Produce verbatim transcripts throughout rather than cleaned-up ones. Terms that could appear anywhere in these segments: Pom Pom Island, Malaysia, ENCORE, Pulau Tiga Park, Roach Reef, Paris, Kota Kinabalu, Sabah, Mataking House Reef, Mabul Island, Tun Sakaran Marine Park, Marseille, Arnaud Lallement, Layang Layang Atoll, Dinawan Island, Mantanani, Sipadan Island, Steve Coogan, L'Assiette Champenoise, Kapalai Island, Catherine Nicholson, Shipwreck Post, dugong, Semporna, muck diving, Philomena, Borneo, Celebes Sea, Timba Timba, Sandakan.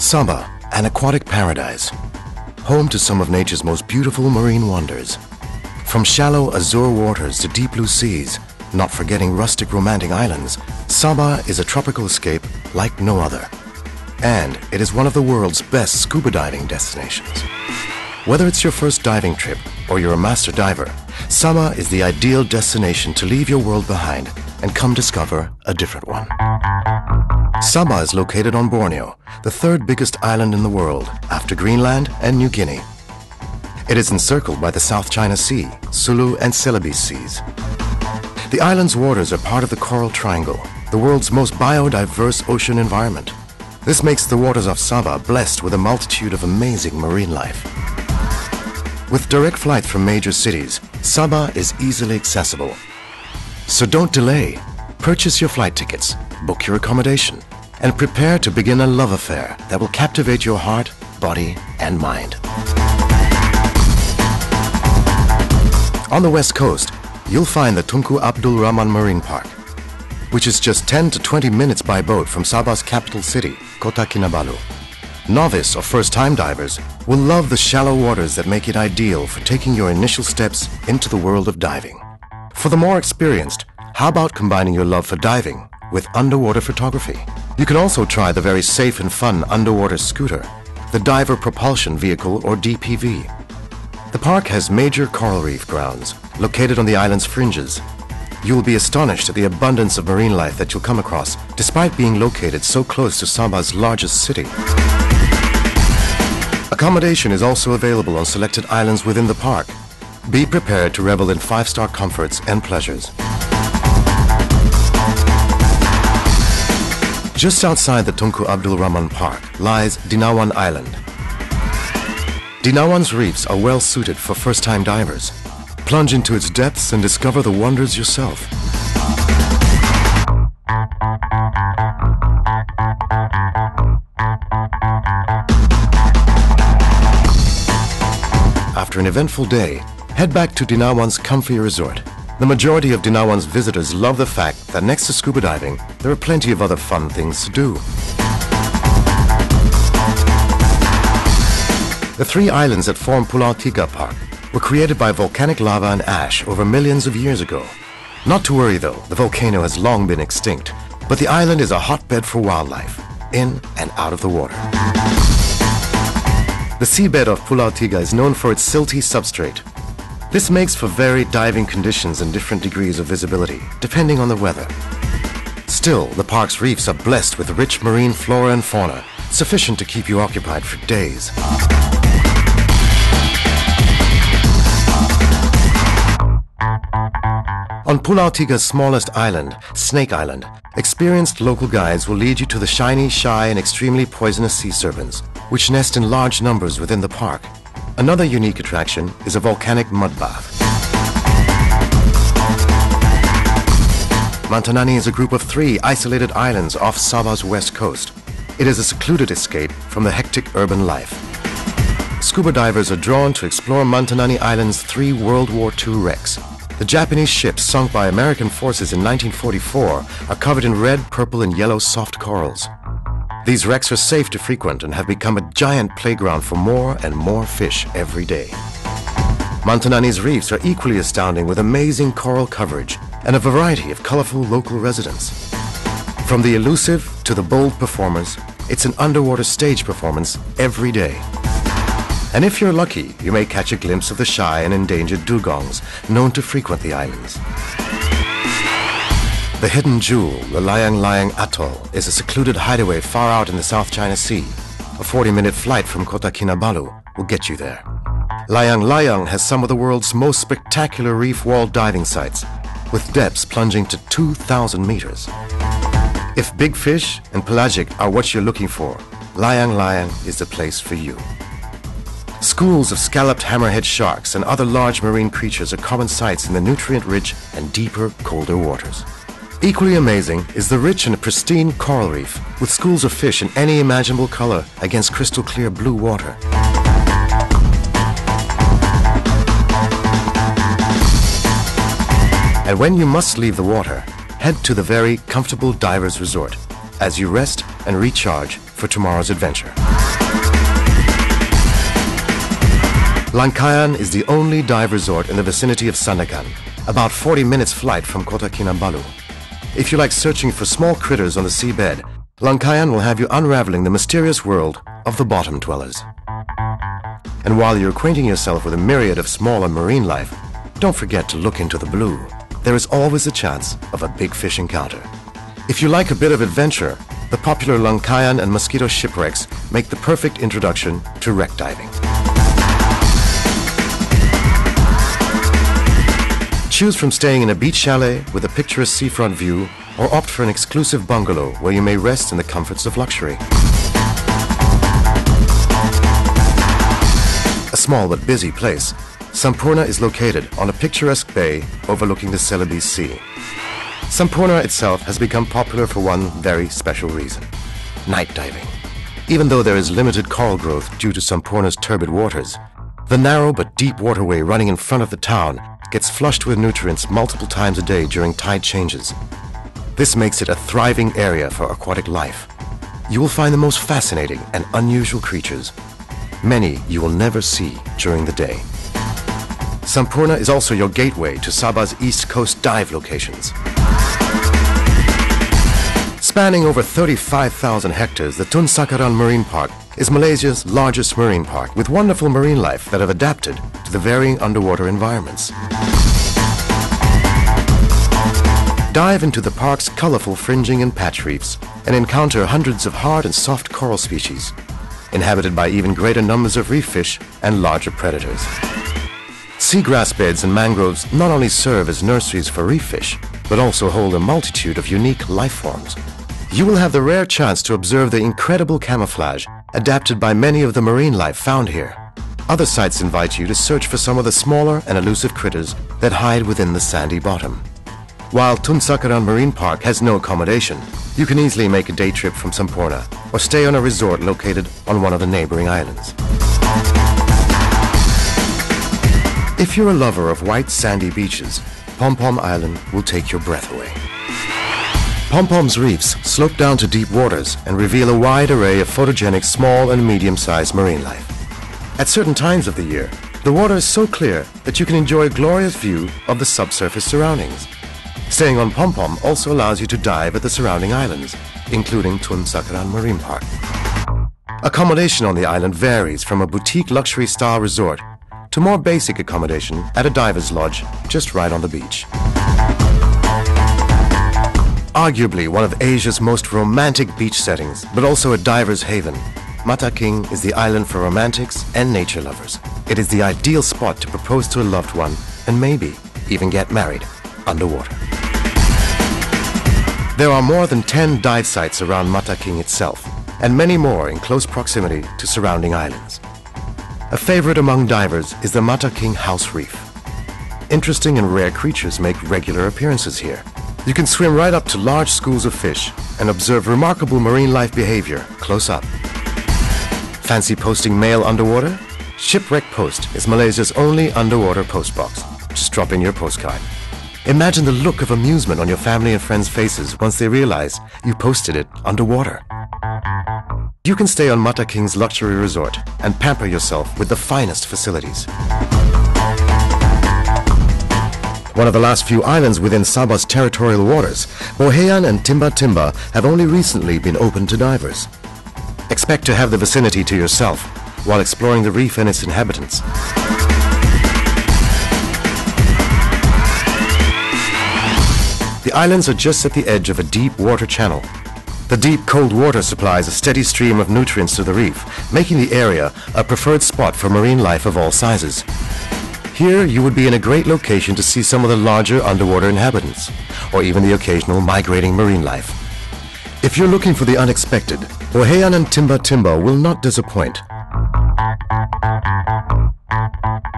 Sabah, an aquatic paradise, home to some of nature's most beautiful marine wonders. From shallow azure waters to deep blue seas, not forgetting rustic romantic islands, Sabah is a tropical escape like no other. And it is one of the world's best scuba diving destinations. Whether it's your first diving trip or you're a master diver, Sabah is the ideal destination to leave your world behind and come discover a different one. Sabah is located on Borneo, the third biggest island in the world after Greenland and New Guinea. It is encircled by the South China Sea, Sulu and Celebes Seas. The island's waters are part of the Coral Triangle, the world's most biodiverse ocean environment. This makes the waters of Sabah blessed with a multitude of amazing marine life. With direct flights from major cities, Sabah is easily accessible. So don't delay. Purchase your flight tickets, book your accommodation, and prepare to begin a love affair that will captivate your heart, body, and mind. On the west coast, you'll find the Tunku Abdul Rahman Marine Park, which is just ten to twenty minutes by boat from Sabah's capital city, Kota Kinabalu. Novice or first-time divers will love the shallow waters that make it ideal for taking your initial steps into the world of diving. For the more experienced, how about combining your love for diving with underwater photography? You can also try the very safe and fun underwater scooter, the Diver Propulsion Vehicle or D P V. The park has major coral reef grounds located on the island's fringes. You will be astonished at the abundance of marine life that you'll come across, despite being located so close to Sabah's largest city. Accommodation is also available on selected islands within the park. Be prepared to revel in five-star comforts and pleasures. Just outside the Tunku Abdul Rahman Park lies Dinawan Island. Dinawan's reefs are well suited for first-time divers. Plunge into its depths and discover the wonders yourself. After an eventful day, head back to Dinawan's comfy resort. The majority of Dinawan's visitors love the fact that next to scuba diving, there are plenty of other fun things to do. The three islands that form Pulau Tiga Park were created by volcanic lava and ash over millions of years ago. Not to worry though, the volcano has long been extinct, but the island is a hotbed for wildlife, in and out of the water. The seabed of Pulau Tiga is known for its silty substrate. This makes for varied diving conditions and different degrees of visibility, depending on the weather. Still, the park's reefs are blessed with rich marine flora and fauna, sufficient to keep you occupied for days. On Pulau Tiga's smallest island, Snake Island, experienced local guides will lead you to the shiny, shy, and extremely poisonous sea serpents, which nest in large numbers within the park. Another unique attraction is a volcanic mud bath. Mantanani is a group of three isolated islands off Sabah's west coast. It is a secluded escape from the hectic urban life. Scuba divers are drawn to explore Mantanani Island's three World War Two wrecks. The Japanese ships sunk by American forces in nineteen forty-four are covered in red, purple, and yellow soft corals. These wrecks are safe to frequent and have become a giant playground for more and more fish every day. Mantanani's reefs are equally astounding with amazing coral coverage and a variety of colorful local residents. From the elusive to the bold performers, it's an underwater stage performance every day. And if you're lucky, you may catch a glimpse of the shy and endangered dugongs known to frequent the islands. The hidden jewel, the Layang Layang Atoll, is a secluded hideaway far out in the South China Sea. A forty-minute flight from Kota Kinabalu will get you there. Layang Layang has some of the world's most spectacular reef wall diving sites, with depths plunging to two thousand meters. If big fish and pelagic are what you're looking for, Layang Layang is the place for you. Schools of scalloped hammerhead sharks and other large marine creatures are common sights in the nutrient-rich and deeper, colder waters. Equally amazing is the rich and pristine coral reef, with schools of fish in any imaginable color against crystal-clear blue water. And when you must leave the water, head to the very comfortable Divers Resort as you rest and recharge for tomorrow's adventure. Lankayan is the only dive resort in the vicinity of Sandakan, about forty minutes flight from Kota Kinabalu. If you like searching for small critters on the seabed, Lankayan will have you unraveling the mysterious world of the bottom dwellers. And while you're acquainting yourself with a myriad of smaller marine life, don't forget to look into the blue. There is always a chance of a big fish encounter. If you like a bit of adventure, the popular Lankayan and mosquito shipwrecks make the perfect introduction to wreck diving. Choose from staying in a beach chalet with a picturesque seafront view, or opt for an exclusive bungalow where you may rest in the comforts of luxury. A small but busy place, Semporna is located on a picturesque bay overlooking the Celebes Sea. Semporna itself has become popular for one very special reason: night diving. Even though there is limited coral growth due to Semporna's turbid waters, the narrow but deep waterway running in front of the town gets flushed with nutrients multiple times a day during tide changes. This makes it a thriving area for aquatic life. You will find the most fascinating and unusual creatures, many you will never see during the day. Semporna is also your gateway to Sabah's East Coast dive locations. Spanning over thirty-five thousand hectares, the Tun Sakaran Marine Park is Malaysia's largest marine park, with wonderful marine life that have adapted to the varying underwater environments. Dive into the park's colorful fringing and patch reefs and encounter hundreds of hard and soft coral species, inhabited by even greater numbers of reef fish and larger predators. Seagrass beds and mangroves not only serve as nurseries for reef fish, but also hold a multitude of unique life forms. You will have the rare chance to observe the incredible camouflage adapted by many of the marine life found here. Other sites invite you to search for some of the smaller and elusive critters that hide within the sandy bottom. While Tun Sakaran Marine Park has no accommodation, you can easily make a day trip from Semporna or stay on a resort located on one of the neighboring islands. If you're a lover of white sandy beaches, Pom Pom Island will take your breath away. Pom Pom's reefs slope down to deep waters and reveal a wide array of photogenic small and medium-sized marine life. At certain times of the year, the water is so clear that you can enjoy a glorious view of the subsurface surroundings. Staying on Pom Pom also allows you to dive at the surrounding islands, including Tun Sakaran Marine Park. Accommodation on the island varies from a boutique luxury-style resort to more basic accommodation at a diver's lodge just right on the beach. Arguably one of Asia's most romantic beach settings, but also a diver's haven, Mataking is the island for romantics and nature lovers. It is the ideal spot to propose to a loved one and maybe even get married underwater. There are more than ten dive sites around Mataking itself, and many more in close proximity to surrounding islands. A favorite among divers is the Mataking House Reef. Interesting and rare creatures make regular appearances here. You can swim right up to large schools of fish and observe remarkable marine life behavior close up. Fancy posting mail underwater? Shipwreck Post is Malaysia's only underwater post box. Just drop in your postcard. Imagine the look of amusement on your family and friends' faces once they realize you posted it underwater. You can stay on Mataking's luxury resort and pamper yourself with the finest facilities. One of the last few islands within Sabah's territorial waters, Bohayan and Timba Timba have only recently been opened to divers. Expect to have the vicinity to yourself while exploring the reef and its inhabitants. The islands are just at the edge of a deep water channel. The deep cold water supplies a steady stream of nutrients to the reef, making the area a preferred spot for marine life of all sizes. Here you would be in a great location to see some of the larger underwater inhabitants, or even the occasional migrating marine life. If you're looking for the unexpected, Bohayan and Timba Timba will not disappoint.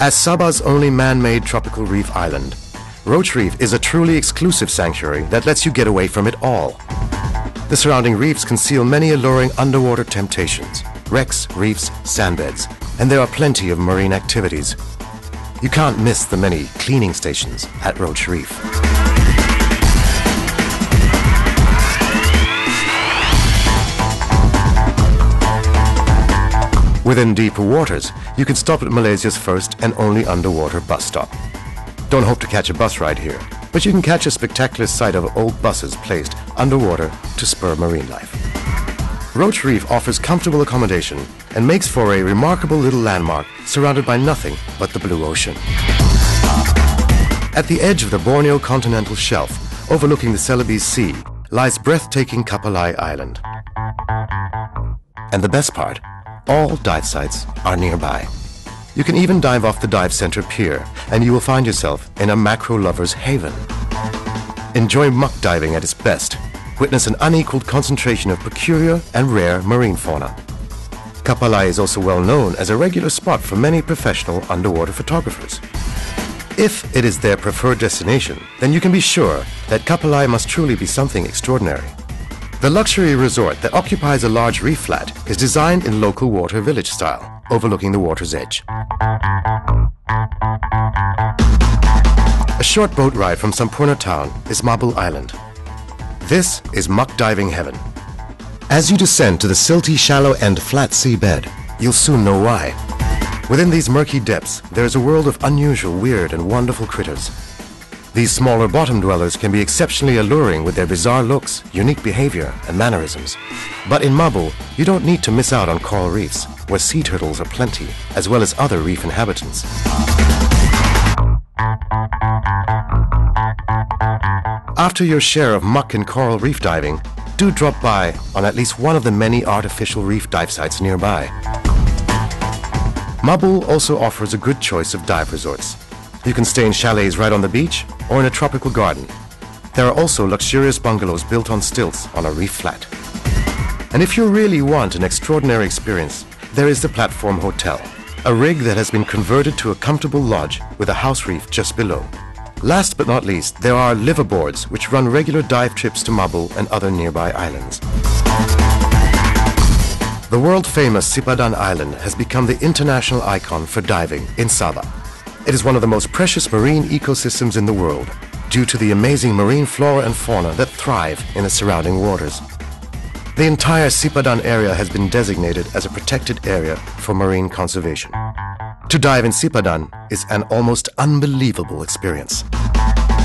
As Sabah's only man-made tropical reef island, Roach Reef is a truly exclusive sanctuary that lets you get away from it all. The surrounding reefs conceal many alluring underwater temptations: wrecks, reefs, sandbeds, and there are plenty of marine activities. You can't miss the many cleaning stations at Roach Reef. Within deeper waters, you can stop at Malaysia's first and only underwater bus stop. Don't hope to catch a bus ride here, but you can catch a spectacular sight of old buses placed underwater to spur marine life. Roach Reef offers comfortable accommodation and makes for a remarkable little landmark surrounded by nothing but the blue ocean. At the edge of the Borneo continental shelf, overlooking the Celebes Sea, lies breathtaking Kapalai Island. And the best part, all dive sites are nearby. You can even dive off the dive center pier, and you will find yourself in a macro lover's haven. Enjoy muck diving at its best. Witness an unequaled concentration of peculiar and rare marine fauna. Kapalai is also well known as a regular spot for many professional underwater photographers. If it is their preferred destination, then you can be sure that Kapalai must truly be something extraordinary. The luxury resort that occupies a large reef flat is designed in local water village style, overlooking the water's edge. A short boat ride from Semporna town is Mabul Island. This is muck diving heaven. As you descend to the silty, shallow and flat seabed, you'll soon know why. Within these murky depths, there is a world of unusual, weird and wonderful critters. These smaller bottom dwellers can be exceptionally alluring with their bizarre looks, unique behavior, and mannerisms. But in Mabul, you don't need to miss out on coral reefs, where sea turtles are plenty, as well as other reef inhabitants. After your share of muck and coral reef diving, do drop by on at least one of the many artificial reef dive sites nearby. Mabul also offers a good choice of dive resorts. You can stay in chalets right on the beach or in a tropical garden. There are also luxurious bungalows built on stilts on a reef flat. And if you really want an extraordinary experience, there is the Platform Hotel, a rig that has been converted to a comfortable lodge with a house reef just below. Last but not least, there are liverboards which run regular dive trips to Mabul and other nearby islands. The world-famous Sipadan Island has become the international icon for diving in Sabah. It is one of the most precious marine ecosystems in the world due to the amazing marine flora and fauna that thrive in the surrounding waters. The entire Sipadan area has been designated as a protected area for marine conservation. To dive in Sipadan is an almost unbelievable experience.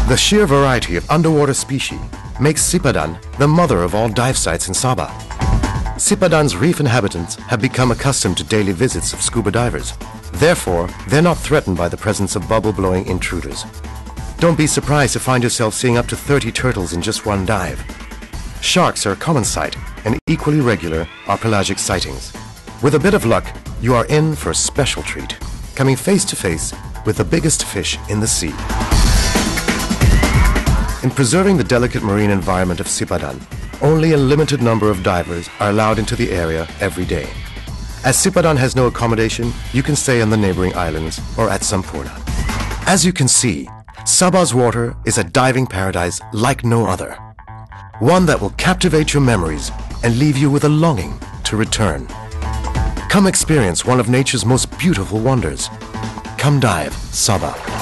The sheer variety of underwater species makes Sipadan the mother of all dive sites in Sabah. Sipadan's reef inhabitants have become accustomed to daily visits of scuba divers. Therefore, they're not threatened by the presence of bubble-blowing intruders. Don't be surprised to find yourself seeing up to thirty turtles in just one dive. Sharks are a common sight, and equally regular are pelagic sightings. With a bit of luck, you are in for a special treat, coming face to face with the biggest fish in the sea. In preserving the delicate marine environment of Sipadan, only a limited number of divers are allowed into the area every day. As Sipadan has no accommodation, you can stay on the neighboring islands or at Semporna. As you can see, Sabah's water is a diving paradise like no other. One that will captivate your memories and leave you with a longing to return. Come experience one of nature's most beautiful wonders. Come dive Sabah.